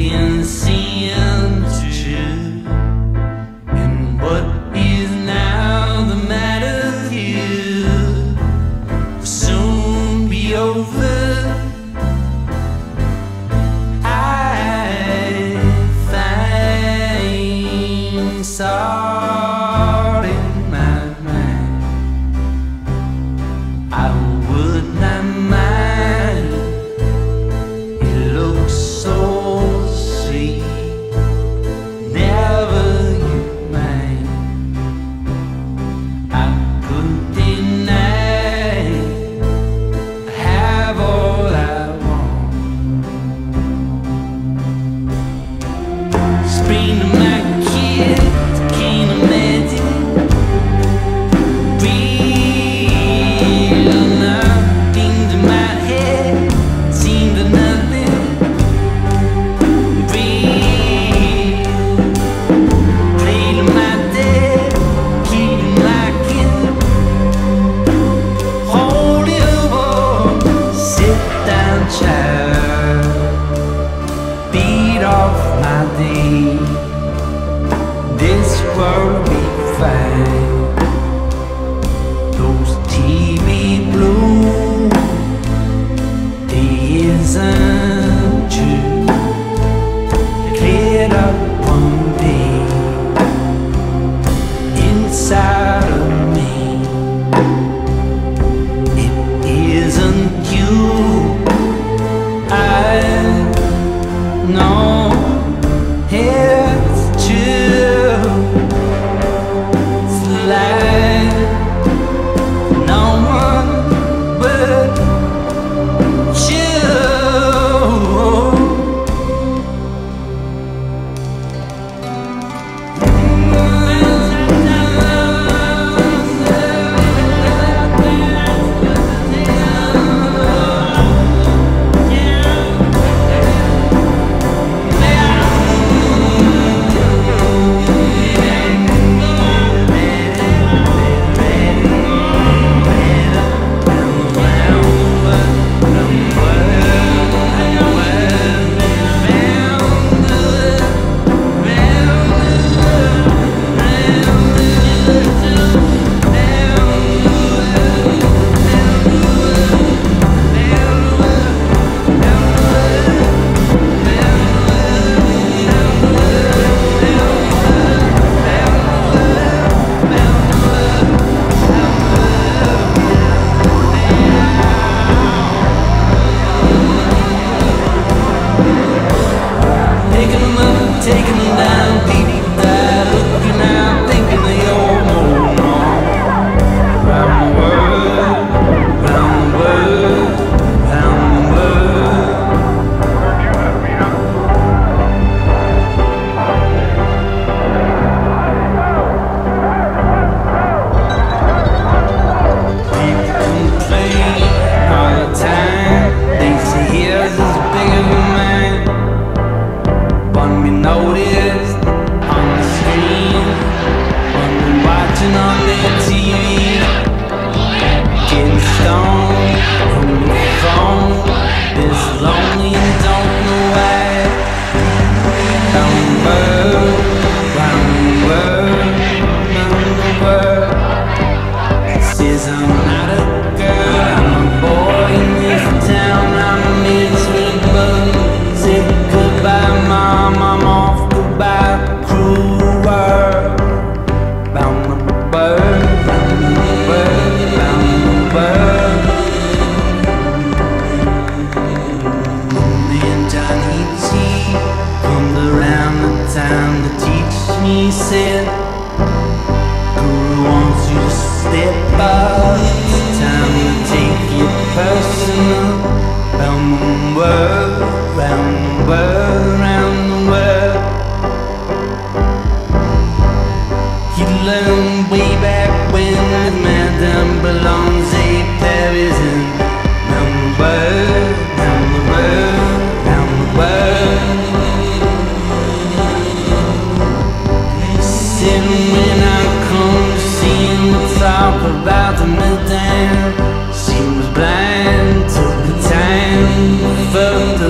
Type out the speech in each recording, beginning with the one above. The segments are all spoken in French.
been seeing you and what is now the matter with you will soon be over. I find sorrow in my mind. I would not mind. It looks so this world we find. Those TV blues, they isn't true. Cleared up one day inside of me. It isn't you I know. He said, Guru wants you to step up. It's time to take your personal. Round the world, round the world, round the world. He learned way back when with Madame Belanger, Paris, and round the world, round the world, round the world. About the midday, she was blind to the time.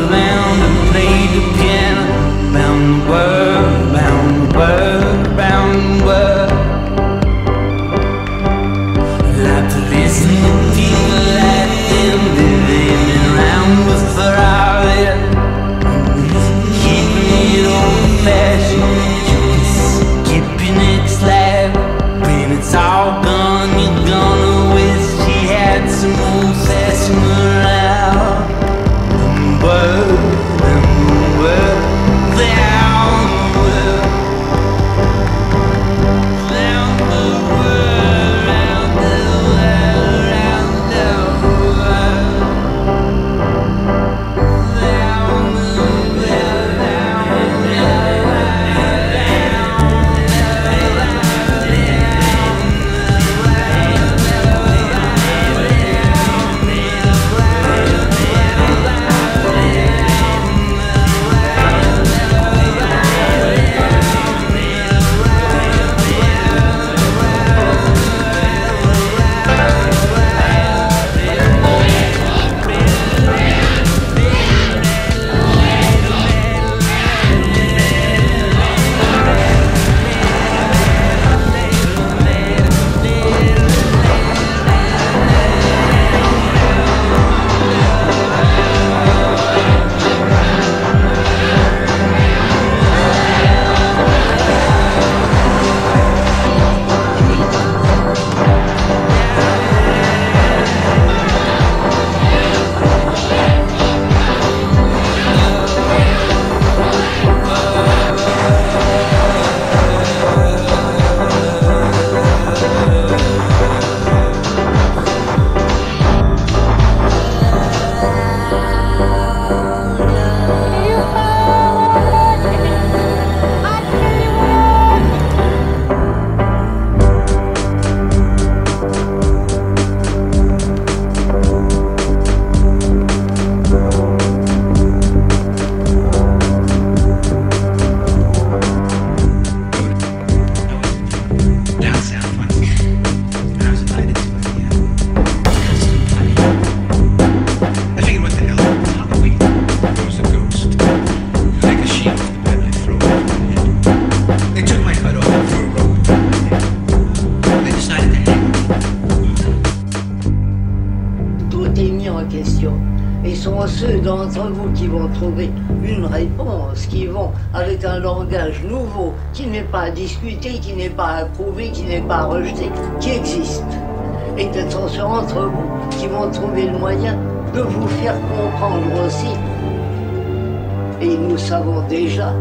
d'entre vous qui vont trouver une réponse, qui vont, avec un langage nouveau, qui n'est pas discuté, qui n'est pas approuvé, qui n'est pas rejeté, qui existe. Et que ce soit entre vous qui vont trouver le moyen de vous faire comprendre aussi. Et nous savons déjà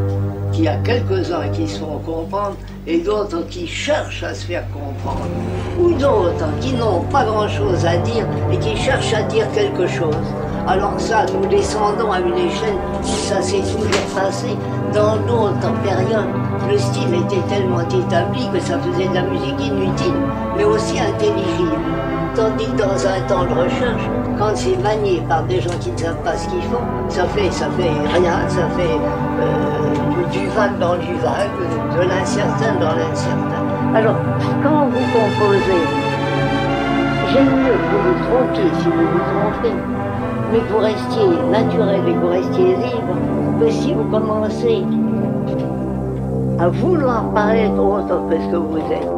qu'il y a quelques-uns qui se font comprendre et d'autres qui cherchent à se faire comprendre. Ou d'autres qui n'ont pas grand-chose à dire et qui cherchent à dire quelque chose. Alors que ça, nous descendons à une échelle où ça s'est toujours passé. Dans d'autres périodes, le style était tellement établi que ça faisait de la musique inutile, mais aussi intelligible. Tandis que dans un temps de recherche, quand c'est manié par des gens qui ne savent pas ce qu'ils font, ça fait rien, ça fait du vague dans du vague, de l'incertain dans l'incertain. Alors, quand vous composez, j'aime mieux que vous vous trompiez si vous vous trompez, mais que vous restiez naturel et que vous restiez libre, que si vous commencez à vouloir paraître autre que ce que vous êtes.